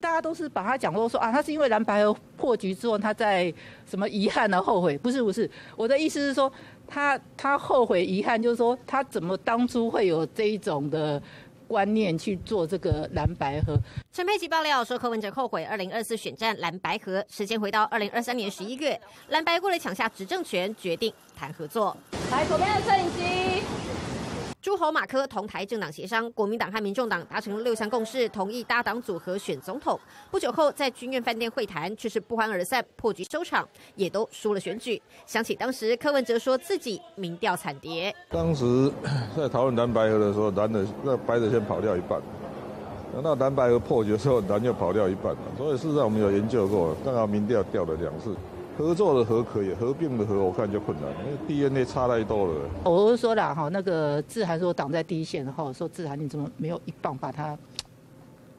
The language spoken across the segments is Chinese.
大家都是把他讲过说啊，他是因为蓝白合破局之后，他在什么遗憾啊、后悔？不是不是，我的意思是说，他后悔遗憾，就是说他怎么当初会有这一种的观念去做这个蓝白合。陈佩琪爆料说，柯文哲后悔2024选战蓝白合，时间回到2023年11月，蓝白过来抢下执政权，决定谈合作。来，左边的摄影机。诸侯马科同台政党协商，国民党和民众党达成6项共识，同意搭档组合选总统。不久后在君悦饭店会谈，却是不欢而散，破局收场，也都输了选举。想起当时柯文哲说自己民调惨跌，当时在讨论蓝白合的时候，白的先跑掉一半，那蓝白合破局的时候，蓝又跑掉一半，所以事实上我们有研究过，刚好民调掉了2次。合作的合可以，合并的合我看就困难，因为 DNA 差太多了。我是说啦，哈，那个致函说挡在第一线，然后说致函你怎么没有一棒把他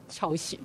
敲醒？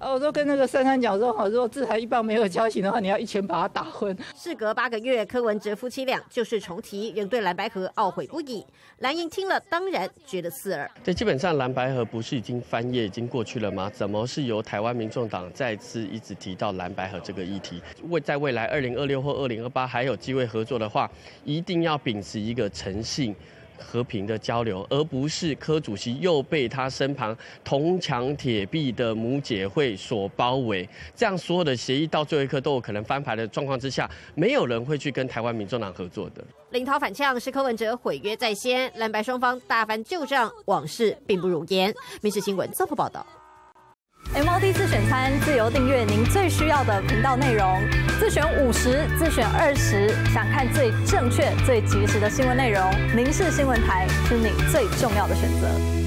我说跟那个珊讲说，好，如果致函一棒没有敲醒的话，你要一拳把他打昏。事隔8个月，柯文哲夫妻俩旧事重提，仍对蓝白合懊悔不已。蓝营听了当然觉得刺耳。这基本上蓝白合不是已经翻页已经过去了吗？怎么是由台湾民众党再次一直提到蓝白合这个议题？在未来2026或2028还有机会合作的话，一定要秉持一个诚信、和平的交流，而不是柯主席又被他身旁铜墙铁壁的母姐会所包围，这样所有的协议到最后一刻都有可能翻牌的状况之下，没有人会去跟台湾民众党合作的。领头反呛是柯文哲毁约在先，蓝白双方大翻旧账，往事并不如烟。民视新闻综合报道。MOD 自选餐，自由订阅您最需要的频道内容，自选50，自选20，想看最正确、最及时的新闻内容，民视新闻台是你最重要的选择。